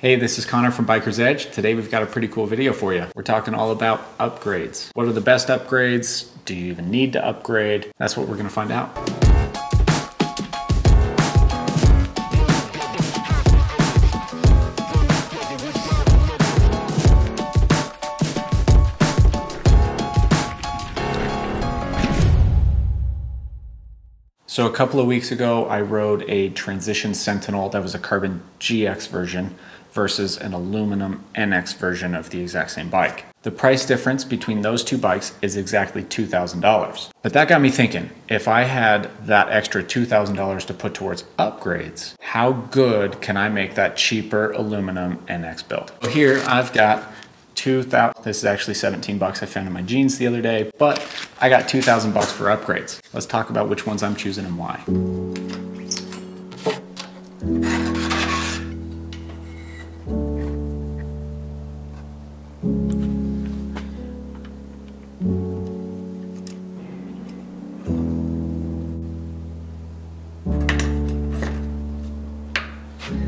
Hey, this is Connor from Bikers Edge. Today we've got a pretty cool video for you. We're talking all about upgrades. What are the best upgrades? Do you even need to upgrade? That's what we're gonna find out. So a couple of weeks ago, I rode a Transition Sentinel that was a carbon GX version versus an aluminum NX version of the exact same bike. The price difference between those two bikes is exactly $2,000. But that got me thinking, if I had that extra $2,000 to put towards upgrades, how good can I make that cheaper aluminum NX build? So here I've got 2,000, this is actually 17 bucks I found in my jeans the other day, but I got 2,000 bucks for upgrades. Let's talk about which ones I'm choosing and why.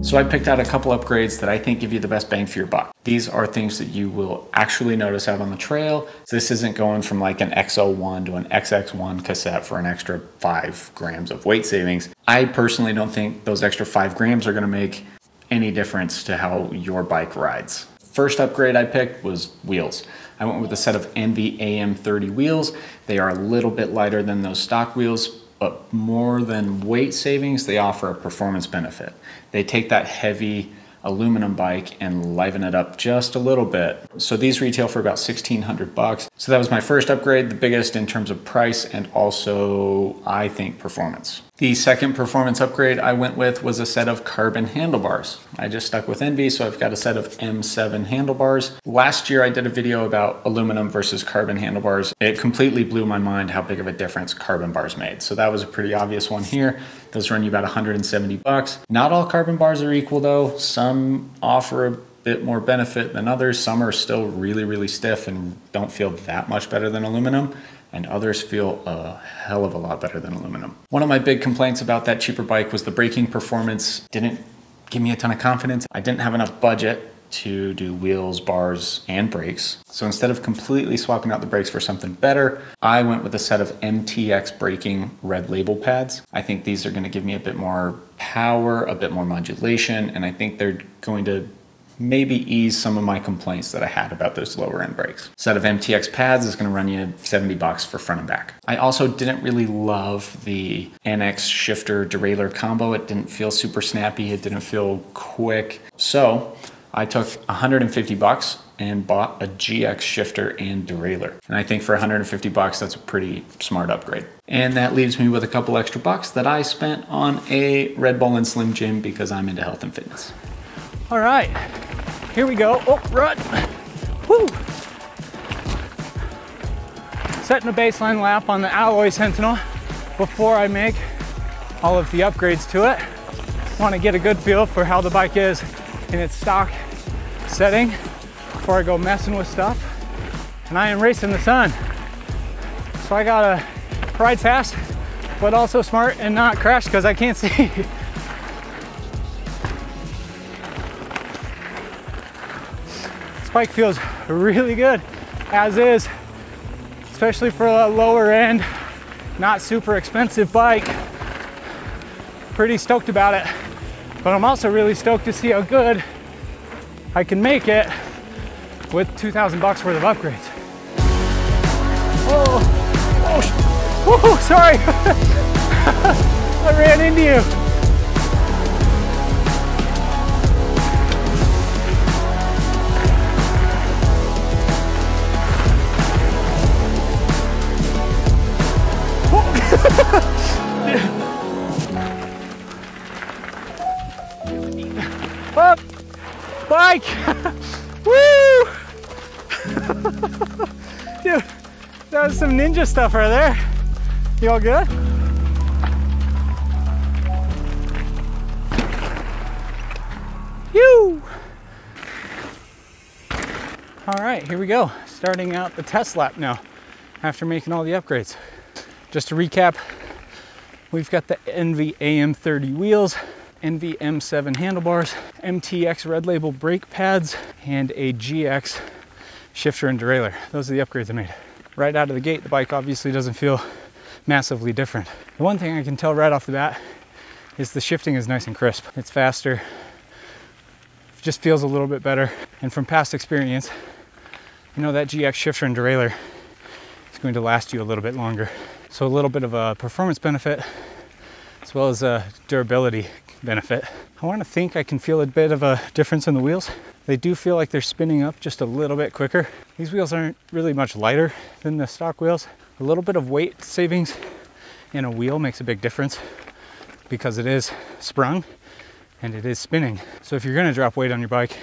So I picked out a couple upgrades that I think give you the best bang for your buck. These are things that you will actually notice out on the trail. So this isn't going from like an X01 to an XX1 cassette for an extra 5 grams of weight savings. I personally don't think those extra 5 grams are gonna make any difference to how your bike rides. First upgrade I picked was wheels. I went with a set of ENVE AM30 wheels. They are a little bit lighter than those stock wheels, but more than weight savings, they offer a performance benefit. They take that heavy aluminum bike and liven it up just a little bit. So these retail for about 1,600 bucks. So that was my first upgrade, the biggest in terms of price and also, I think, performance. The second performance upgrade I went with was a set of carbon handlebars. I just stuck with ENVE, so I've got a set of M7 handlebars. Last year I did a video about aluminum versus carbon handlebars. It completely blew my mind how big of a difference carbon bars made. So that was a pretty obvious one here. Those run you about 170 bucks. Not all carbon bars are equal though. Some offer a bit more benefit than others. Some are still really, really stiff and don't feel that much better than aluminum. And others feel a hell of a lot better than aluminum. One of my big complaints about that cheaper bike was the braking performance didn't give me a ton of confidence. I didn't have enough budget to do wheels, bars, and brakes. So instead of completely swapping out the brakes for something better, I went with a set of MTX braking red label pads. I think these are gonna give me a bit more power, a bit more modulation, and I think they're going to maybe ease some of my complaints that I had about those lower end brakes. Set of MTX pads is gonna run you 70 bucks for front and back. I also didn't really love the NX shifter derailleur combo. It didn't feel super snappy. It didn't feel quick. So I took 150 bucks and bought a GX shifter and derailleur. And I think for 150 bucks, that's a pretty smart upgrade. And that leaves me with a couple extra bucks that I spent on a Red Bull and Slim Jim because I'm into health and fitness. All right, here we go. Oh, run. Woo. Setting a baseline lap on the alloy Sentinel before I make all of the upgrades to it. Want to get a good feel for how the bike is in its stock setting before I go messing with stuff. And I am racing the sun. So I gotta ride fast, but also smart and not crash because I can't see. This bike feels really good as is, especially for a lower end, not super expensive bike. Pretty stoked about it, but I'm also really stoked to see how good I can make it with 2,000 bucks worth of upgrades. Whoa, oh, woohoo, sorry. I ran into you. Up, bike, woo! Dude, that was some ninja stuff right there. You all good? Whew! All right, here we go. Starting out the test lap now after making all the upgrades. Just to recap, we've got the ENVE AM30 wheels. ENVE M7 handlebars, MTX red label brake pads, and a GX shifter and derailleur. Those are the upgrades I made. Right out of the gate, the bike obviously doesn't feel massively different. The one thing I can tell right off the bat is the shifting is nice and crisp. It's faster, just feels a little bit better. And from past experience, you know that GX shifter and derailleur is going to last you a little bit longer. So a little bit of a performance benefit as well as a durability benefit. I want to think I can feel a bit of a difference in the wheels. They do feel like they're spinning up just a little bit quicker. These wheels aren't really much lighter than the stock wheels. A little bit of weight savings in a wheel makes a big difference because it is sprung and it is spinning. So if you're going to drop weight on your bike,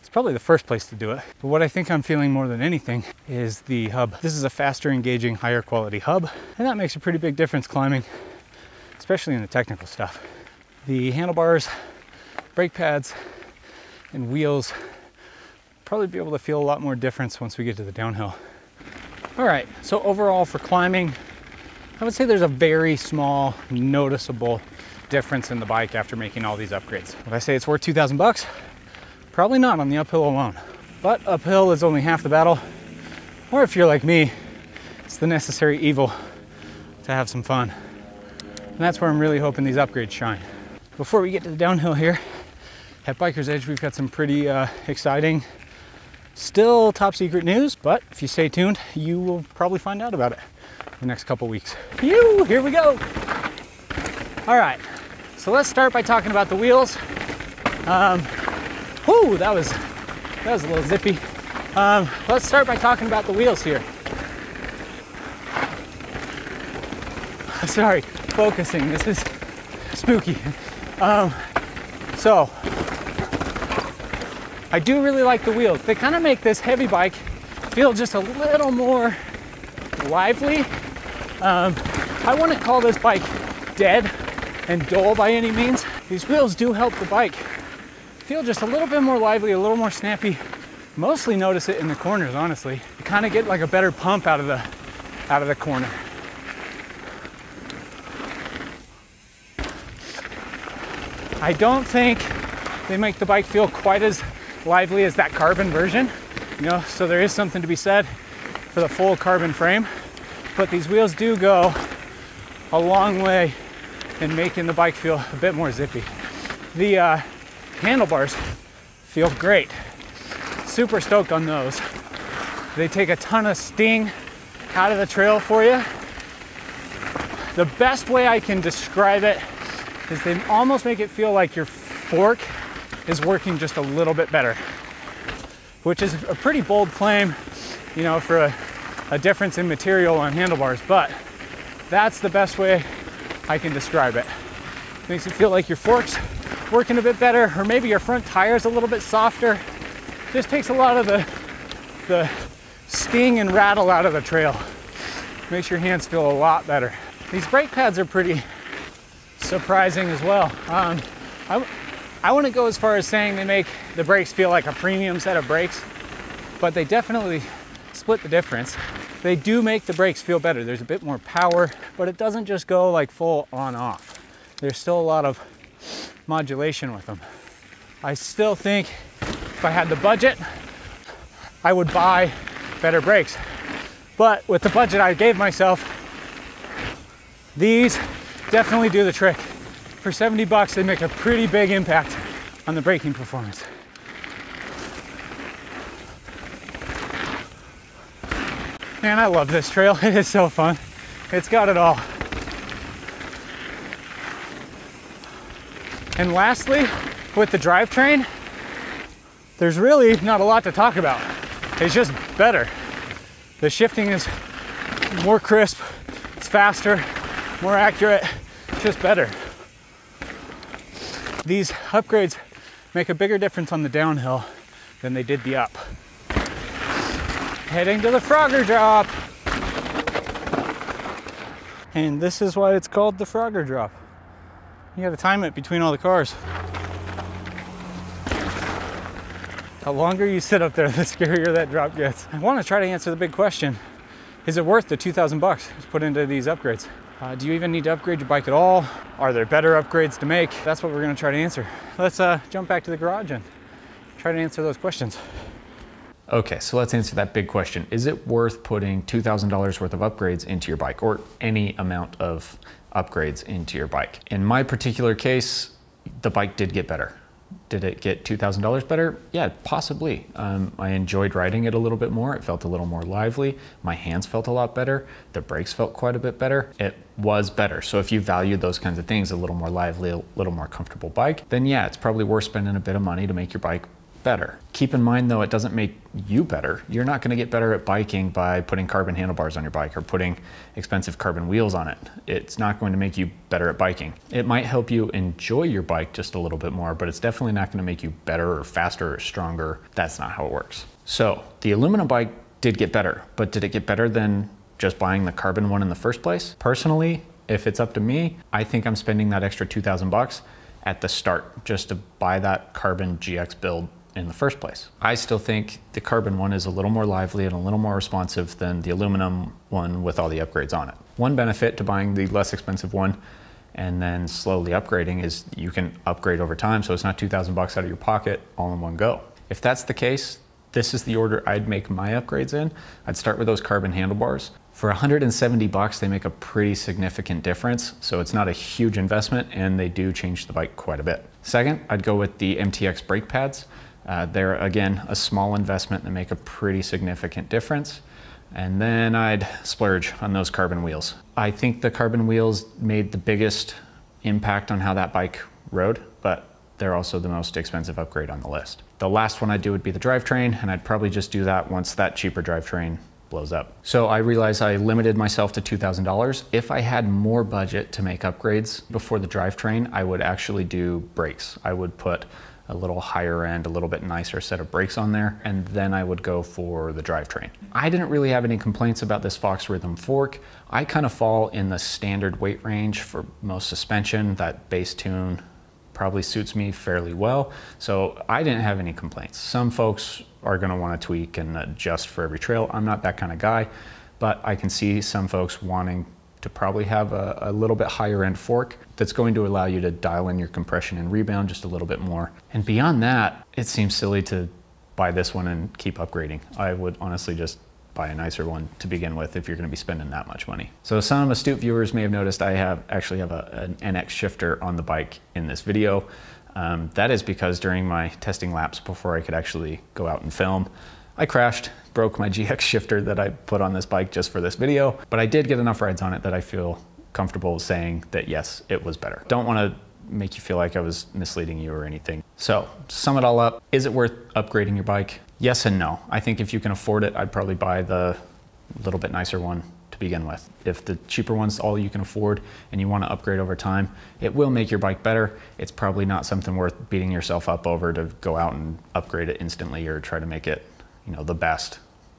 it's probably the first place to do it. But what I think I'm feeling more than anything is the hub. This is a faster, engaging, higher quality hub, and that makes a pretty big difference climbing, especially in the technical stuff. The handlebars, brake pads, and wheels probably be able to feel a lot more difference once we get to the downhill. All right, so overall for climbing, I would say there's a very small, noticeable difference in the bike after making all these upgrades. Would I say it's worth 2,000 bucks? Probably not on the uphill alone. But uphill is only half the battle. Or if you're like me, it's the necessary evil to have some fun. And that's where I'm really hoping these upgrades shine. Before we get to the downhill here, at Bikers Edge, we've got some pretty exciting, still top secret news, but if you stay tuned, you will probably find out about it in the next couple weeks. Here we go. All right, so let's start by talking about the wheels. That was a little zippy. Let's start by talking about the wheels here. Sorry, focusing, this is spooky. So, I do really like the wheels. They kind of make this heavy bike feel just a little more lively. I wouldn't call this bike dead and dull by any means. These wheels do help the bike feel just a little bit more lively, a little more snappy. Mostly notice it in the corners, honestly. You kind of get like a better pump out of the corner. I don't think they make the bike feel quite as lively as that carbon version, you know, so there is something to be said for the full carbon frame, but these wheels do go a long way in making the bike feel a bit more zippy. The handlebars feel great. Super stoked on those. They take a ton of sting out of the trail for you. The best way I can describe it is they almost make it feel like your fork is working just a little bit better, which is a pretty bold claim, you know, for a difference in material on handlebars, but that's the best way I can describe it. Makes it feel like your fork's working a bit better, or maybe your front tire's a little bit softer. Just takes a lot of the sting and rattle out of the trail. Makes your hands feel a lot better. These brake pads are pretty surprising as well. I wouldn't go as far as saying they make the brakes feel like a premium set of brakes, but they definitely split the difference. They do make the brakes feel better. There's a bit more power, but it doesn't just go like full on off. There's still a lot of modulation with them. I still think if I had the budget, I would buy better brakes. But with the budget I gave myself, these definitely do the trick. For 70 bucks, they make a pretty big impact on the braking performance. Man, I love this trail. It is so fun. It's got it all. And lastly, with the drivetrain, there's really not a lot to talk about. It's just better. The shifting is more crisp, it's faster, more accurate, it's just better. These upgrades make a bigger difference on the downhill than they did the up. Heading to the Frogger Drop. And this is why it's called the Frogger Drop. You gotta time it between all the cars. The longer you sit up there, the scarier that drop gets. I wanna try to answer the big question. Is it worth the 2,000 bucks to put into these upgrades? Do you even need to upgrade your bike at all? Are there better upgrades to make? That's what we're gonna try to answer. Let's jump back to the garage and try to answer those questions. Okay, so let's answer that big question. Is it worth putting $2,000 worth of upgrades into your bike, or any amount of upgrades into your bike? In my particular case, the bike did get better. Did it get $2,000 better? Yeah, possibly. I enjoyed riding it a little bit more. It felt a little more lively. My hands felt a lot better. The brakes felt quite a bit better. It was better. So if you value those kinds of things, a little more lively, a little more comfortable bike, then yeah, it's probably worth spending a bit of money to make your bike better. Keep in mind though, it doesn't make you better. You're not gonna get better at biking by putting carbon handlebars on your bike or putting expensive carbon wheels on it. It's not going to make you better at biking. It might help you enjoy your bike just a little bit more, but it's definitely not gonna make you better or faster or stronger. That's not how it works. So the aluminum bike did get better, but did it get better than just buying the carbon one in the first place? Personally, if it's up to me, I think I'm spending that extra 2,000 bucks at the start just to buy that carbon GX build in the first place. I still think the carbon one is a little more lively and a little more responsive than the aluminum one with all the upgrades on it. One benefit to buying the less expensive one and then slowly upgrading is you can upgrade over time, so it's not 2,000 bucks out of your pocket all in one go. If that's the case, this is the order I'd make my upgrades in. I'd start with those carbon handlebars. For 170 bucks, they make a pretty significant difference, so it's not a huge investment and they do change the bike quite a bit. Second, I'd go with the MTX brake pads. They're, again, a small investment that make a pretty significant difference. And then I'd splurge on those carbon wheels. I think the carbon wheels made the biggest impact on how that bike rode, but they're also the most expensive upgrade on the list. The last one I'd do would be the drivetrain, and I'd probably just do that once that cheaper drivetrain blows up. So I realized I limited myself to $2,000. If I had more budget to make upgrades before the drivetrain, I would actually do brakes. I would put a little higher end, a little bit nicer set of brakes on there, and then I would go for the drivetrain. I didn't really have any complaints about this Fox Rhythm fork. I kind of fall in the standard weight range for most suspension. That bass tune probably suits me fairly well, so I didn't have any complaints. Some folks are gonna wanna tweak and adjust for every trail. I'm not that kind of guy, but I can see some folks wanting to probably have a little bit higher end fork that's going to allow you to dial in your compression and rebound just a little bit more. And beyond that, it seems silly to buy this one and keep upgrading. I would honestly just buy a nicer one to begin with if you're gonna be spending that much money. So some astute viewers may have noticed I actually have an NX shifter on the bike in this video. That is because during my testing laps before I could actually go out and film, I crashed, broke my GX shifter that I put on this bike just for this video, but I did get enough rides on it that I feel comfortable saying that yes, it was better. Don't want to make you feel like I was misleading you or anything. So to sum it all up, is it worth upgrading your bike? Yes and no. I think if you can afford it, I'd probably buy the little bit nicer one to begin with. If the cheaper one's all you can afford and you want to upgrade over time, it will make your bike better. It's probably not something worth beating yourself up over to go out and upgrade it instantly or try to make it, you know, the best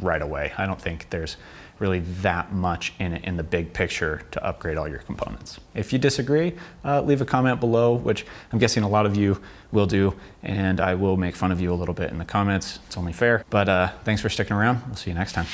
right away. I don't think there's really that much in it in the big picture to upgrade all your components. If you disagree, leave a comment below, which I'm guessing a lot of you will do, and I will make fun of you a little bit in the comments. It's only fair, but thanks for sticking around. We'll see you next time.